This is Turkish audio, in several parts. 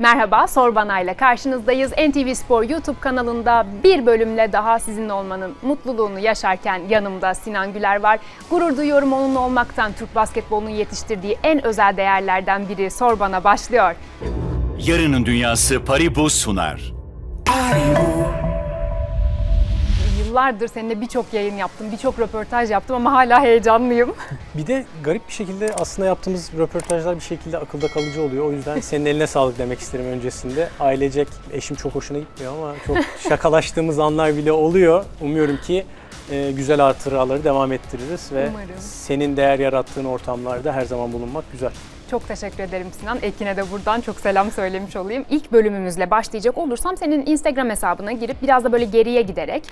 Merhaba, Sor Bana ile karşınızdayız. NTV Spor YouTube kanalında bir bölümle daha sizinle olmanın mutluluğunu yaşarken yanımda Sinan Güler var. Gurur duyuyorum onunla olmaktan. Türk basketbolunun yetiştirdiği en özel değerlerden biri Sor Bana başlıyor. Yarının Dünyası Paribu sunar. Paribu. Yıllardır seninle birçok yayın yaptım, birçok röportaj yaptım ama hala heyecanlıyım. Bir de garip bir şekilde aslında yaptığımız röportajlar bir şekilde akılda kalıcı oluyor. O yüzden senin eline sağlık demek isterim öncesinde. Ailecek, eşim çok hoşuna gitmiyor ama çok şakalaştığımız anlar bile oluyor. Umuyorum ki güzel hatıraları devam ettiririz ve senin değer yarattığın ortamlarda her zaman bulunmak güzel. Çok teşekkür ederim Sinan. Ekin'e de buradan çok selam söylemiş olayım. İlk bölümümüzle başlayacak olursam senin Instagram hesabına girip biraz da böyle geriye giderek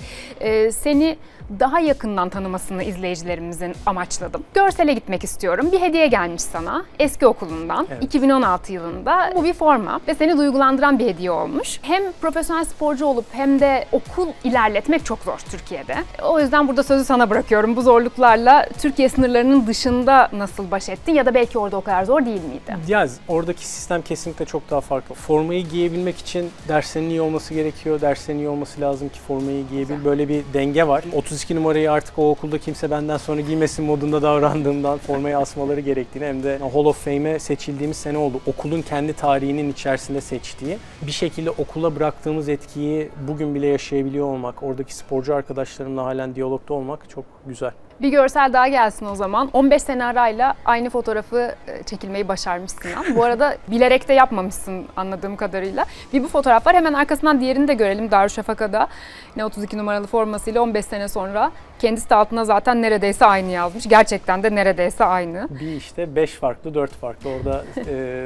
seni daha yakından tanımasını izleyicilerimizin amaçladım. Görsele gitmek istiyorum. Bir hediye gelmiş sana eski okulundan, evet. 2016 yılında. Bu bir forma ve seni duygulandıran bir hediye olmuş. Hem profesyonel sporcu olup hem de okul ilerletmek çok zor Türkiye'de. O yüzden burada sözü sana bırakıyorum. Bu zorluklarla Türkiye sınırlarının dışında nasıl baş ettin ya da belki orada o kadar zor değil miydi? Ya oradaki sistem kesinlikle çok daha farklı. Formayı giyebilmek için derslerin iyi olması gerekiyor. Derslerin iyi olması lazım ki formayı giyebil. Böyle bir denge var. 32 numarayı artık o okulda kimse benden sonra giymesin modunda davrandığımdan formayı asmaları gerektiğini hem de Hall of Fame'e seçildiğimiz sene oldu. Okulun kendi tarihinin içerisinde seçtiği. Bir şekilde okula bıraktığımız etkiyi bugün bile yaşayabiliyor olmak, oradaki sporcu arkadaşlarımla halen diyalogda olmak çok güzel. Bir görsel daha gelsin o zaman. 15 sene arayla aynı fotoğrafı çekilmeyi başarmışsın. Bu arada bilerek de yapmamışsın anladığım kadarıyla. Bir bu fotoğraf var. Hemen arkasından diğerini de görelim. Darüşşafaka'da yine 32 numaralı formasıyla 15 sene sonra kendisi de altına zaten neredeyse aynı yazmış. Gerçekten de neredeyse aynı. Bir işte 5 farklı, 4 farklı. Orada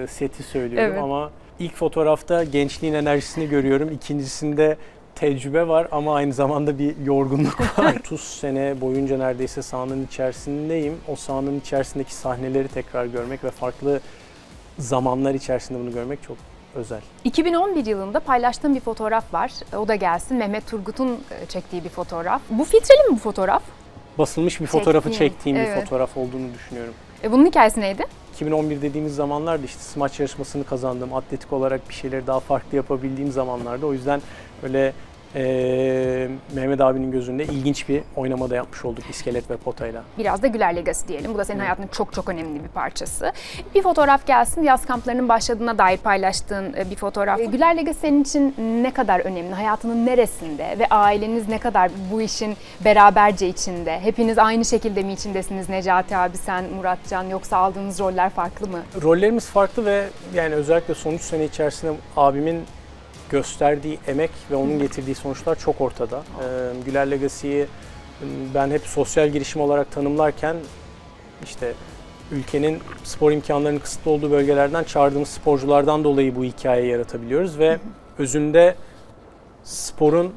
seti söylüyorum evet. Ama ilk fotoğrafta gençliğin enerjisini görüyorum. İkincisinde tecrübe var ama aynı zamanda bir yorgunluk var. 30 sene boyunca neredeyse sahanın içerisindeyim. O sahanın içerisindeki sahneleri tekrar görmek ve farklı zamanlar içerisinde bunu görmek çok özel. 2011 yılında paylaştığım bir fotoğraf var. O da gelsin. Mehmet Turgut'un çektiği bir fotoğraf. Bu filtreli mi bu fotoğraf? Basılmış bir fotoğrafı çektiğim evet. Bir fotoğraf olduğunu düşünüyorum. Bunun hikayesi neydi? 2011 dediğimiz zamanlarda işte smaç yarışmasını kazandım. Atletik olarak bir şeyleri daha farklı yapabildiğim zamanlarda. O yüzden böyle Mehmet abinin gözünde ilginç bir oynamada yapmış olduk iskelet ve potayla. Biraz da Güler Legacy diyelim. Bu da senin hayatının çok çok önemli bir parçası. Bir fotoğraf gelsin. Yaz kamplarının başladığına dair paylaştığın bir fotoğraf. Güler Legacy senin için ne kadar önemli? Hayatının neresinde ve aileniz ne kadar bu işin beraberce içinde? Hepiniz aynı şekilde mi içindesiniz? Necati abi, sen, Muratcan, yoksa aldığınız roller farklı mı? Rollerimiz farklı ve yani özellikle son 3 sene içerisinde abimin gösterdiği emek ve onun getirdiği sonuçlar çok ortada. Güler Legacy'yi ben hep sosyal girişim olarak tanımlarken işte ülkenin spor imkanlarının kısıtlı olduğu bölgelerden çağırdığımız sporculardan dolayı bu hikayeyi yaratabiliyoruz ve özünde sporun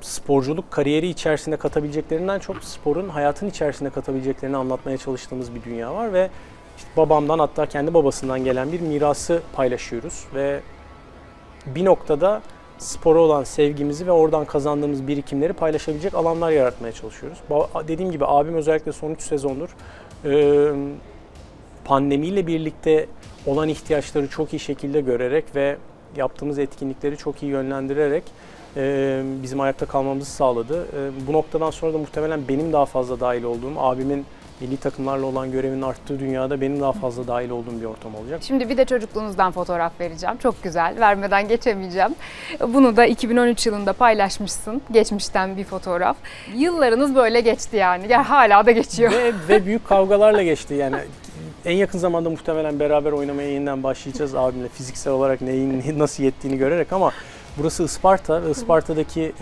sporculuk kariyeri içerisinde katabileceklerinden çok sporun hayatın içerisinde katabileceklerini anlatmaya çalıştığımız bir dünya var ve işte babamdan hatta kendi babasından gelen bir mirası paylaşıyoruz ve bir noktada spora olan sevgimizi ve oradan kazandığımız birikimleri paylaşabilecek alanlar yaratmaya çalışıyoruz. Dediğim gibi abim özellikle son 3 sezondur pandemiyle birlikte olan ihtiyaçları çok iyi şekilde görerek ve yaptığımız etkinlikleri çok iyi yönlendirerek bizim ayakta kalmamızı sağladı. Bu noktadan sonra da muhtemelen benim daha fazla dahil olduğum, abimin milli takımlarla olan görevinin arttığı dünyada benim daha fazla dahil olduğum bir ortam olacak. Şimdi bir de çocukluğunuzdan fotoğraf vereceğim. Çok güzel. Vermeden geçemeyeceğim. Bunu da 2013 yılında paylaşmışsın. Geçmişten bir fotoğraf. Yıllarınız böyle geçti yani. Ya hala da geçiyor. Ve büyük kavgalarla geçti yani. En yakın zamanda muhtemelen beraber oynamaya yeniden başlayacağız abimle. Fiziksel olarak neyin nasıl yettiğini görerek ama burası Isparta. Isparta'daki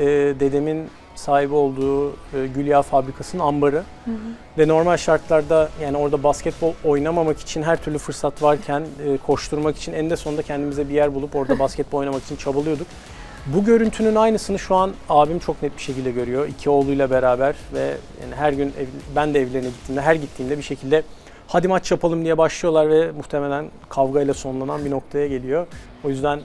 dedemin sahibi olduğu gül yağı fabrikasının ambarı. Ve normal şartlarda yani orada basketbol oynamamak için her türlü fırsat varken koşturmak için en de sonunda kendimize bir yer bulup orada basketbol oynamak için çabalıyorduk. Bu görüntünün aynısını şu an abim çok net bir şekilde görüyor. 2 oğluyla beraber ve yani her gün ben de evlerine gittiğimde her gittiğimde bir şekilde hadi maç yapalım diye başlıyorlar ve muhtemelen kavgayla sonlanan bir noktaya geliyor. O yüzden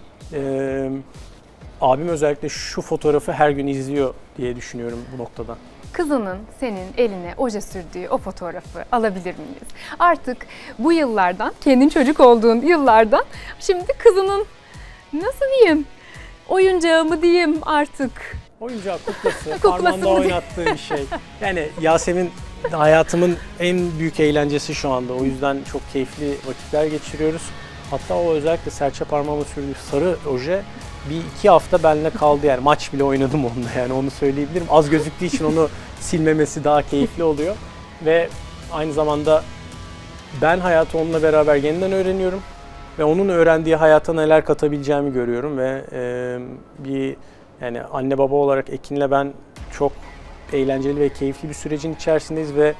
abim özellikle şu fotoğrafı her gün izliyor diye düşünüyorum bu noktada. Kızının senin eline oje sürdüğü o fotoğrafı alabilir miyiz? Artık bu yıllardan, kendin çocuk olduğun yıllardan şimdi kızının nasıl diyeyim? Oyuncağı mı diyeyim artık? Oyuncağı kuklası, parmağında oynattığı şey. Yani Yasemin hayatımın en büyük eğlencesi şu anda. O yüzden çok keyifli vakitler geçiriyoruz. Hatta o özellikle serçe parmağıma sürdüğü sarı oje bir iki hafta benimle kaldı yani. Maç bile oynadım onunla yani, onu söyleyebilirim. Az gözüktüğü için onu silmemesi daha keyifli oluyor. Ve aynı zamanda ben hayatı onunla beraber yeniden öğreniyorum. Ve onun öğrendiği hayata neler katabileceğimi görüyorum ve bir yani anne baba olarak Ekin'le ben çok eğlenceli ve keyifli bir sürecin içerisindeyiz ve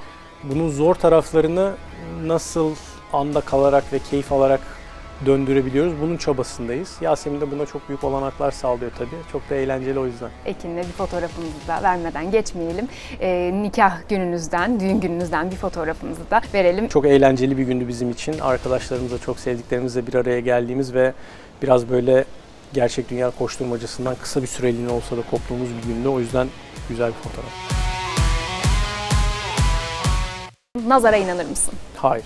bunun zor taraflarını nasıl anda kalarak ve keyif alarak döndürebiliyoruz. Bunun çabasındayız. Yasemin de buna çok büyük olanaklar sağlıyor tabii. Çok da eğlenceli o yüzden. Ekin'le bir fotoğrafımızı da vermeden geçmeyelim. Nikah gününüzden, düğün gününüzden bir fotoğrafımızı da verelim. Çok eğlenceli bir gündü bizim için. Arkadaşlarımızla, çok sevdiklerimizle bir araya geldiğimiz ve biraz böyle gerçek dünya koşturmacasından kısa bir süreliğine olsa da koptuğumuz bir gündü. O yüzden güzel bir fotoğraf. Nazara inanır mısın? Hayır.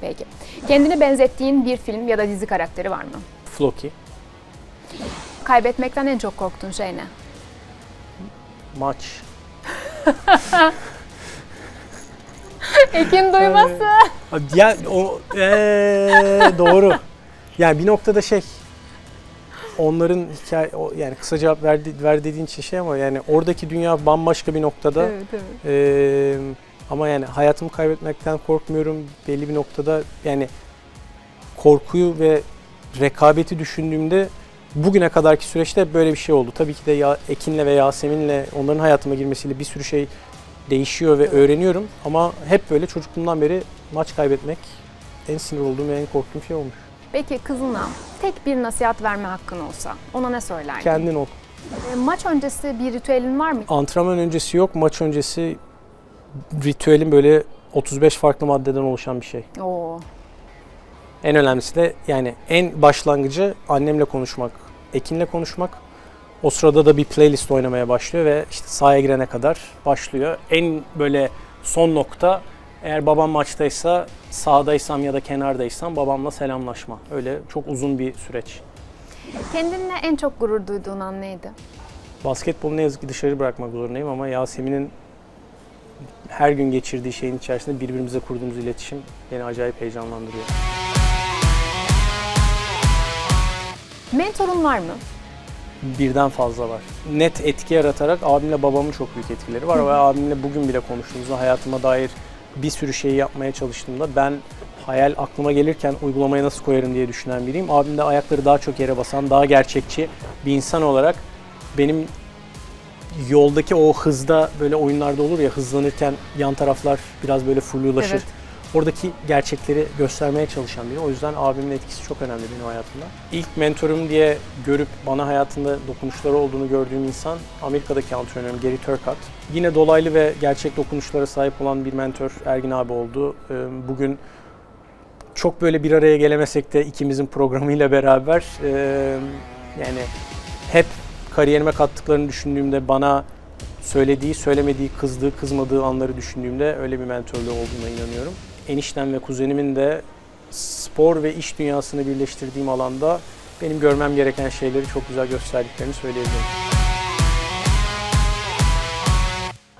Peki. Kendini benzettiğin bir film ya da dizi karakteri var mı? Floki. Kaybetmekten en çok korktuğun şey ne? Maç. Ekin duyması. Ya o doğru. Yani bir noktada şey, onların hikaye, yani kısa cevap ver dediğin şey ama yani oradaki dünya bambaşka bir noktada. Evet, evet. Ama yani hayatımı kaybetmekten korkmuyorum. Belli bir noktada yani korkuyu ve rekabeti düşündüğümde bugüne kadarki süreçte böyle bir şey oldu. Tabii ki de Ekin'le ve Yasemin'le, onların hayatıma girmesiyle bir sürü şey değişiyor ve evet, öğreniyorum. Ama hep böyle çocukluğumdan beri maç kaybetmek en sinir olduğum ve en korktuğum şey olmuş. Peki kızına tek bir nasihat verme hakkın olsa ona ne söylerdin? Kendin ol. Maç öncesi bir ritüelin var mı? Antrenman öncesi yok, maç öncesi ritüelim böyle 35 farklı maddeden oluşan bir şey. Oo. En önemlisi de yani en başlangıcı annemle konuşmak, Ekin'le konuşmak. O sırada da bir playlist oynamaya başlıyor ve işte sahaya girene kadar başlıyor. En böyle son nokta, eğer babam maçtaysa, sahadaysam ya da kenardaysam babamla selamlaşma. Öyle çok uzun bir süreç. Kendinle en çok gurur duyduğun an neydi? Basketbolu ne yazık ki dışarı bırakmak zorundayım ama Yasemin'in her gün geçirdiği şeyin içerisinde birbirimize kurduğumuz iletişim beni acayip heyecanlandırıyor. Mentorun var mı? Birden fazla var. Net etki yaratarak abimle babamın çok büyük etkileri var. Ve abimle bugün bile konuştuğumuzda hayatıma dair bir sürü şeyi yapmaya çalıştığımda ben hayal aklıma gelirken uygulamaya nasıl koyarım diye düşünen biriyim. Abim de ayakları daha çok yere basan, daha gerçekçi bir insan olarak benim yoldaki o hızda, böyle oyunlarda olur ya, hızlanırken yan taraflar biraz böyle fullulaşır. Evet. Oradaki gerçekleri göstermeye çalışan biri. O yüzden abimin etkisi çok önemli benim hayatımda. İlk mentorum diye görüp bana hayatında dokunuşları olduğunu gördüğüm insan Amerika'daki antrenörüm Gary Turcotte. Yine dolaylı ve gerçek dokunuşlara sahip olan bir mentor Ergin abi oldu. Bugün çok böyle bir araya gelemesek de ikimizin programıyla beraber yani hep kariyerime kattıklarını düşündüğümde, bana söylediği, söylemediği, kızdığı, kızmadığı anları düşündüğümde öyle bir mentörlüğü olduğuna inanıyorum. Eniştem ve kuzenimin de spor ve iş dünyasını birleştirdiğim alanda benim görmem gereken şeyleri çok güzel gösterdiklerini söyleyebilirim.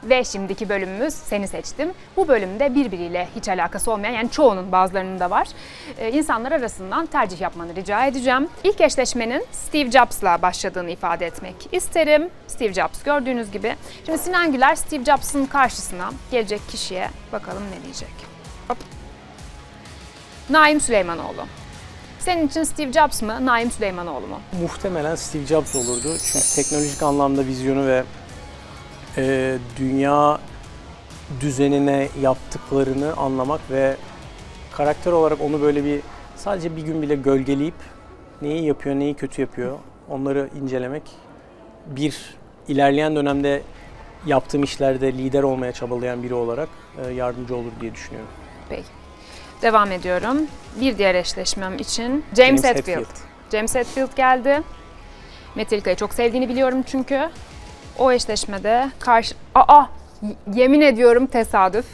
Ve şimdiki bölümümüz Seni Seçtim. Bu bölümde birbiriyle hiç alakası olmayan, yani çoğunun, bazılarının da var, insanlar arasından tercih yapmanı rica edeceğim. İlk eşleşmenin Steve Jobs'la başladığını ifade etmek isterim. Steve Jobs gördüğünüz gibi. Şimdi Sinan Güler Steve Jobs'ın karşısına gelecek kişiye bakalım ne diyecek. Hop. Naim Süleymanoğlu. Senin için Steve Jobs mı, Naim Süleymanoğlu mu? Muhtemelen Steve Jobs olurdu. Çünkü teknolojik anlamda vizyonu ve dünya düzenine yaptıklarını anlamak ve karakter olarak onu böyle bir, sadece bir gün bile gölgeleyip neyi yapıyor, neyi kötü yapıyor, onları incelemek. Bir, ilerleyen dönemde yaptığım işlerde lider olmaya çabalayan biri olarak yardımcı olur diye düşünüyorum. Peki. Devam ediyorum. Bir diğer eşleşmem için James Hetfield. James Hetfield geldi. Metallica'yı çok sevdiğini biliyorum çünkü. O eşleşmede karşı... Aa! Yemin ediyorum tesadüf.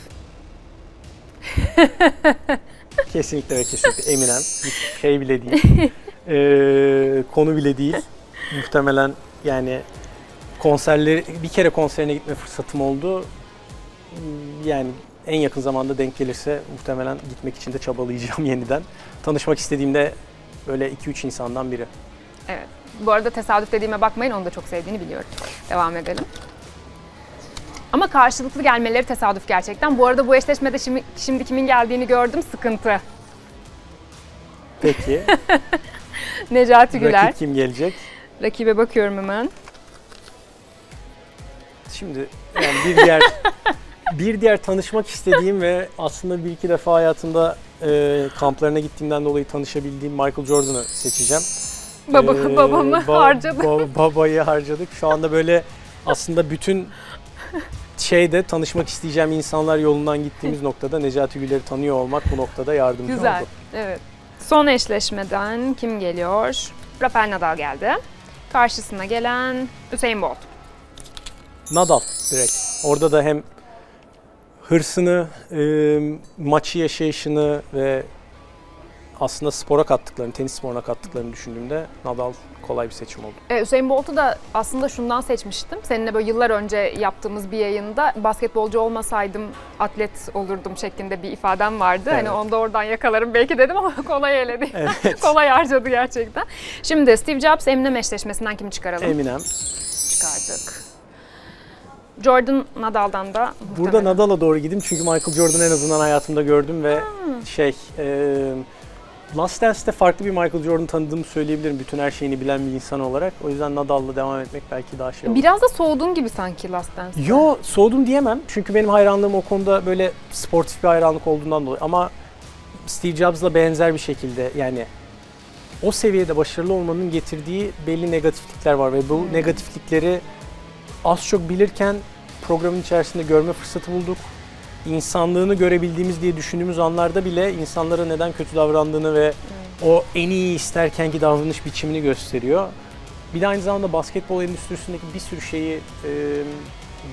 Kesinlikle ve kesinlikle Eminem. Hiç şey bile değil. konu bile değil. Muhtemelen yani konserleri, bir kere konserine gitme fırsatım oldu. Yani en yakın zamanda denk gelirse muhtemelen gitmek için de çabalayacağım yeniden. Tanışmak istediğimde böyle 2-3 insandan biri. Evet. Bu arada tesadüf dediğime bakmayın, onu da çok sevdiğini biliyorum. Devam edelim. Ama karşılıklı gelmeleri tesadüf gerçekten. Bu arada bu eşleşmede şimdi kimin geldiğini gördüm, sıkıntı. Peki. Necati Güler. Rakip kim gelecek? Rakibe bakıyorum hemen. Şimdi yani bir diğer tanışmak istediğim ve aslında bir iki defa hayatımda kamplarına gittiğimden dolayı tanışabildiğim Michael Jordan'ı seçeceğim. Babayı harcadık. Şu anda böyle aslında bütün şeyde tanışmak isteyeceğim insanlar yolundan gittiğimiz noktada Necati Güler'i tanıyor olmak bu noktada yardımcı Güzel. Oldu. Güzel, evet. Son eşleşmeden kim geliyor? Rafael Nadal geldi. Karşısına gelen Usain Bolt. Nadal direkt. Orada da hem hırsını, maçı yaşayışını ve aslında spora kattıklarını, tenis sporuna kattıklarını düşündüğümde Nadal kolay bir seçim oldu. Usain Bolt'u da aslında şundan seçmiştim. Seninle böyle yıllar önce yaptığımız bir yayında basketbolcu olmasaydım atlet olurdum şeklinde bir ifadem vardı. Evet. Hani onu da oradan yakalarım belki dedim ama kolay eledi. Evet. Kolay harcadı gerçekten. Şimdi Steve Jobs Eminem eşleşmesinden kimi çıkaralım? Eminem. Çıkardık. Jordan Nadal'dan da muhtemelen. Burada Nadal'a doğru gideyim çünkü Michael Jordan'ı en azından hayatımda gördüm ve Last Dance'te farklı bir Michael Jordan tanıdığımı söyleyebilirim bütün her şeyini bilen bir insan olarak. O yüzden Nadal'la devam etmek belki daha şey olur. Biraz da soğudun gibi sanki Last Dance'te. Yo, soğudum diyemem. Çünkü benim hayranlığım o konuda böyle sportif bir hayranlık olduğundan dolayı. Ama Steve Jobs'la benzer bir şekilde yani o seviyede başarılı olmanın getirdiği belli negatiflikler var. Ve bu negatiflikleri az çok bilirken programın içerisinde görme fırsatı bulduk. İnsanlığını görebildiğimiz diye düşündüğümüz anlarda bile insanlara neden kötü davrandığını ve o en iyi isterkenki davranış biçimini gösteriyor. Bir de aynı zamanda basketbol endüstrisindeki bir sürü şeyi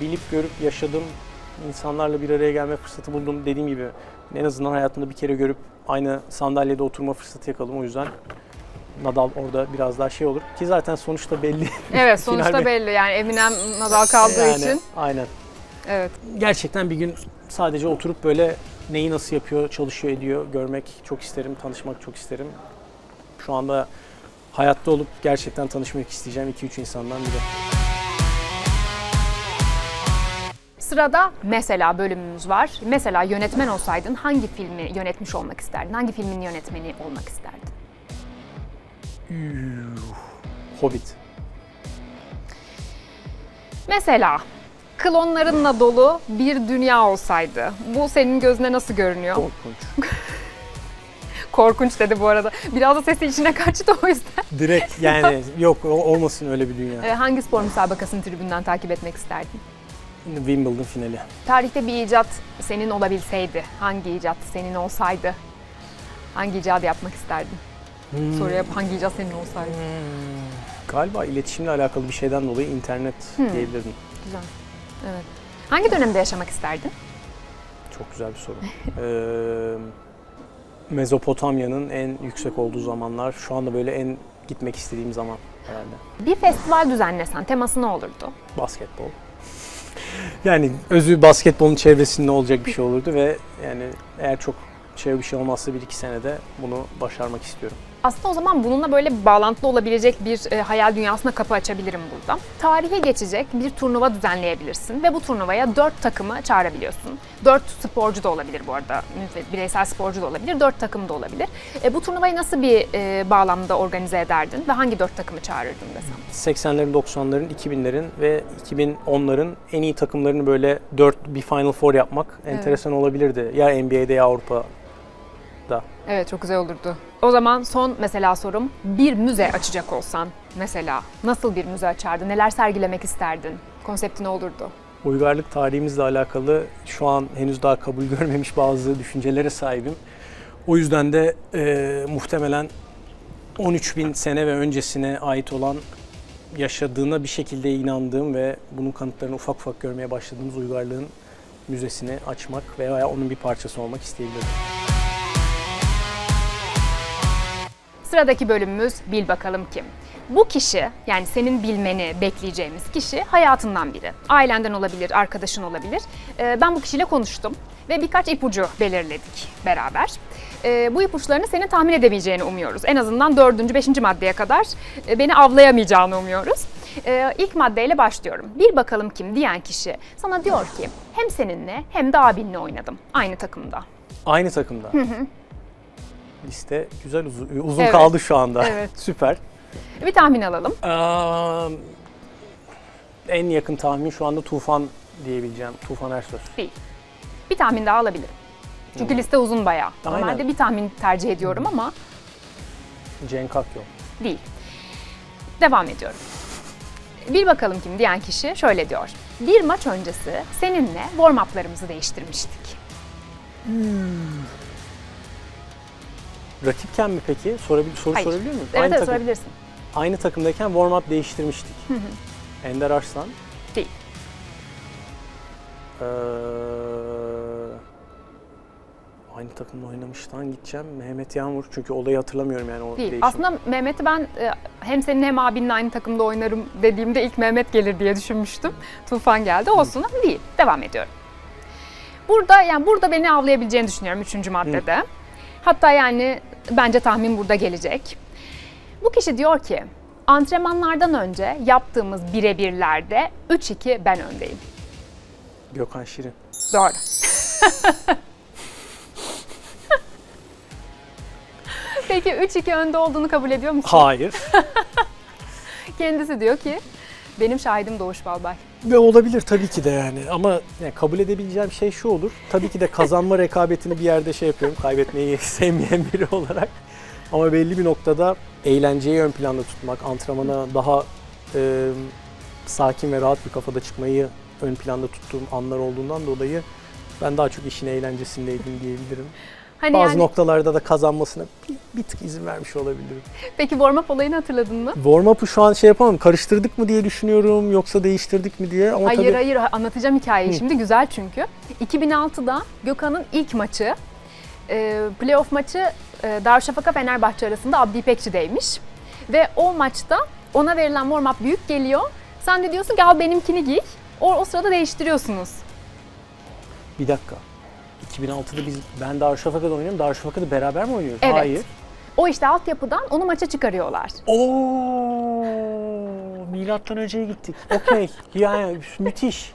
bilip görüp yaşadım. İnsanlarla bir araya gelme fırsatı buldum. Dediğim gibi en azından hayatımda bir kere görüp aynı sandalyede oturma fırsatı yakaladım. O yüzden Nadal orada biraz daha şey olur ki zaten sonuçta belli. Evet, sonuçta belli yani Eminem Nadal kaldığı yani, için. Aynen. Evet. Gerçekten bir gün sadece oturup böyle neyi nasıl yapıyor, çalışıyor, ediyor görmek çok isterim, tanışmak çok isterim. Şu anda hayatta olup gerçekten tanışmak isteyeceğim 2-3 insandan biri. Sırada mesela bölümümüz var. Mesela yönetmen olsaydın hangi filmi yönetmiş olmak isterdin? Hangi filmin yönetmeni olmak isterdin? Hobbit. Mesela klonlarınla dolu bir dünya olsaydı, bu senin gözüne nasıl görünüyor? Korkunç. Korkunç dedi bu arada. Biraz da sesi içine kaçtı o yüzden. Direkt yani yok olmasın öyle bir dünya. Hangi spor müsabakasını tribünden takip etmek isterdin? Wimbledon finali. Tarihte bir icat senin olabilseydi, hangi icat senin olsaydı? Hangi icadı yapmak isterdin? Soruya hangi icat senin olsaydı? Galiba iletişimle alakalı bir şeyden dolayı internet diyebilirdim. Güzel. Evet. Hangi dönemde yaşamak isterdin? Çok güzel bir soru. Mezopotamya'nın en yüksek olduğu zamanlar, şu anda böyle en gitmek istediğim zaman herhalde. Bir festival düzenlesen teması ne olurdu? Basketbol. Yani özü basketbolun çevresinde olacak bir şey olurdu ve yani eğer çok şey bir şey olmazsa 1-2 senede bunu başarmak istiyorum. Aslında o zaman bununla böyle bağlantılı olabilecek bir hayal dünyasına kapı açabilirim burada. Tarihe geçecek bir turnuva düzenleyebilirsin ve bu turnuvaya 4 takımı çağırabiliyorsun. 4 sporcu da olabilir bu arada, bireysel sporcu da olabilir, 4 takım da olabilir. Bu turnuvayı nasıl bir bağlamda organize ederdin ve hangi 4 takımı çağırırdın desem? 80'lerin, 90'ların, 2000'lerin ve 2010'ların en iyi takımlarını böyle bir Final Four yapmak enteresan olabilirdi. Ya NBA'de ya Avrupa. Evet, çok güzel olurdu. O zaman son mesela sorum, bir müze açacak olsan mesela nasıl bir müze açardın, neler sergilemek isterdin, konsepti ne olurdu? Uygarlık tarihimizle alakalı şu an henüz daha kabul görmemiş bazı düşüncelere sahibim. O yüzden de muhtemelen 13.000 sene ve öncesine ait olan yaşadığına bir şekilde inandığım ve bunun kanıtlarını ufak ufak görmeye başladığımız uygarlığın müzesini açmak veya onun bir parçası olmak isteyebilirim. Sıradaki bölümümüz Bil Bakalım Kim. Bu kişi, yani senin bilmeni bekleyeceğimiz kişi hayatından biri. Ailenden olabilir, arkadaşın olabilir. Ben bu kişiyle konuştum ve birkaç ipucu belirledik beraber. Bu ipuçlarını senin tahmin edemeyeceğini umuyoruz. En azından 4. 5. maddeye kadar beni avlayamayacağını umuyoruz. İlk maddeyle başlıyorum. Bil bakalım kim diyen kişi sana diyor ki hem seninle hem de abinle oynadım. Aynı takımda. Aynı takımda. Hı hı. Liste güzel uzun evet. Kaldı şu anda. Evet. Süper. Bir tahmin alalım. En yakın tahmin şu anda Tufan diyebileceğim. Tufan Ersöz. Değil. Bir tahmin daha alabilirim. Çünkü liste uzun bayağı. Aynen. Normalde bir tahmin tercih ediyorum ama... Cenk Akyol. Değil. Devam ediyorum. Bil bakalım kim diyen kişi şöyle diyor. Bir maç öncesi seninle warm-up'larımızı değiştirmiştik. Rakipken mi peki? Soru sorabiliyor muyum? Evet, evet sorabilirsin. Aynı takımdayken warm-up değiştirmiştik. Hı hı. Ender Arslan. Değil. Aynı takımda oynamıştan gideceğim. Mehmet Yağmur. Çünkü olayı hatırlamıyorum yani o değil. Değişim. Aslında Mehmet'i ben hem senin hem abinle aynı takımda oynarım dediğimde ilk Mehmet gelir diye düşünmüştüm. Tufan geldi. Olsun ama değil. Devam ediyorum. Burada beni avlayabileceğini düşünüyorum 3. maddede. Hı. Hatta yani bence tahmin burada gelecek. Bu kişi diyor ki antrenmanlardan önce yaptığımız birebirlerde 3-2 ben öndeyim. Gökhan Şirin. Doğru. Peki 3-2 önde olduğunu kabul ediyor musun? Hayır. Kendisi diyor ki benim şahidim Doğuş Balbay. Ve olabilir tabii ki de yani ama yani kabul edebileceğim şey şu olur. Tabii ki de kazanma rekabetini bir yerde şey yapıyorum, kaybetmeyi sevmeyen biri olarak. Ama belli bir noktada eğlenceyi ön planda tutmak, antrenmana daha sakin ve rahat bir kafada çıkmayı ön planda tuttuğum anlar olduğundan dolayı ben daha çok işin eğlencesindeydim diyebilirim. Hani bazı yani... noktalarda da kazanmasına bir tık izin vermiş olabilirim. Peki warm-up olayını hatırladın mı? Warm-up'u şu an şey yapamam, karıştırdık mı diye düşünüyorum yoksa değiştirdik mi diye. Ama hayır tabii... hayır anlatacağım hikayeyi şimdi güzel çünkü. 2006'da Gökhan'ın ilk maçı, playoff maçı Darüşşafaka Fenerbahçe arasında Abdi İpekçi'deymiş. Ve o maçta ona verilen warm-up büyük geliyor. Sen de diyorsun ki al benimkini giy, o sırada değiştiriyorsunuz. Bir dakika. 2006'da ben Darüşşafaka'da oynuyorum. Darüşşafaka'da beraber mi oynuyoruz? Evet. Hayır. O işte altyapıdan onu maça çıkarıyorlar. Ooo! Milattan önceye gittik. Okey. Yani müthiş.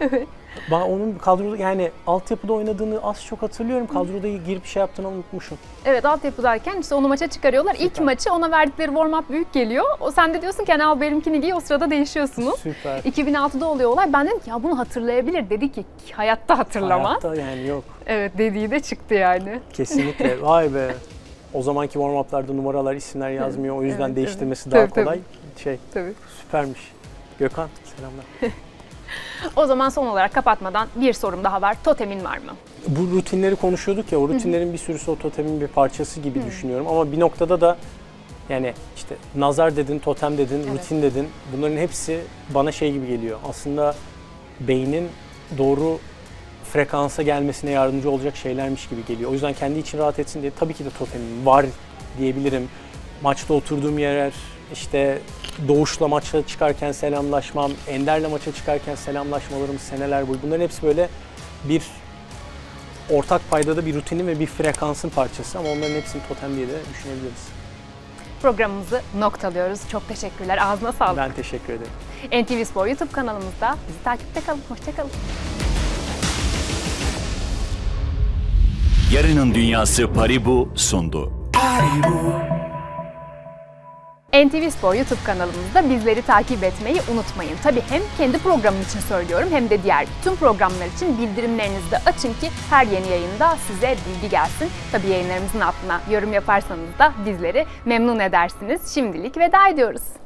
Evet. Ben onun kadroda yani altyapıda oynadığını az çok hatırlıyorum. Kadroda girip şey yaptığını unutmuşum. Evet altyapıdayken işte onu maça çıkarıyorlar. Süper. İlk maçı ona verdikleri warm-up büyük geliyor. Sen de diyorsun ki al benimkini giy o sırada değişiyorsunuz. Süper. 2006'da oluyor olay. Ben dedim ki ya bunu hatırlayabilir dedi ki hayatta hatırlamaz. Hayatta yani yok. Evet dediği de çıktı yani. Kesinlikle vay be. O zamanki warm-up'larda numaralar isimler yazmıyor. O yüzden evet, değiştirmesi evet. Daha tabii, kolay. Tabii. Şey, tabii. Süpermiş. Gökhan selamlar. O zaman son olarak kapatmadan bir sorum daha var. Totemin var mı? Bu rutinleri konuşuyorduk ya, o rutinlerin bir sürüsü o totemin bir parçası gibi düşünüyorum. Ama bir noktada da yani işte nazar dedin, totem dedin, evet. Rutin dedin. Bunların hepsi bana şey gibi geliyor. Aslında beynin doğru frekansa gelmesine yardımcı olacak şeylermiş gibi geliyor. O yüzden kendi için rahat etsin diye tabii ki de totemim var diyebilirim. Maçta oturduğum yer... İşte Doğuş'la maça çıkarken selamlaşmam, Ender'le maça çıkarken selamlaşmalarım seneler boyu. Bunların hepsi böyle bir ortak paydada bir rutinin ve bir frekansın parçası ama onların hepsini totem diye de düşünebiliriz. Programımızı noktalıyoruz. Çok teşekkürler. Ağzına sağlık. Ben teşekkür ederim. NTV Spor YouTube kanalımızda bizi takipte kalın. Hoşça kalın. Yarının Dünyası Paribu sundu. Paribu. NTV Spor YouTube kanalımızda bizleri takip etmeyi unutmayın. Tabii hem kendi programım için söylüyorum hem de diğer bütün programlar için bildirimlerinizi de açın ki her yeni yayında size bilgi gelsin. Tabii yayınlarımızın altına yorum yaparsanız da bizleri memnun edersiniz. Şimdilik veda ediyoruz.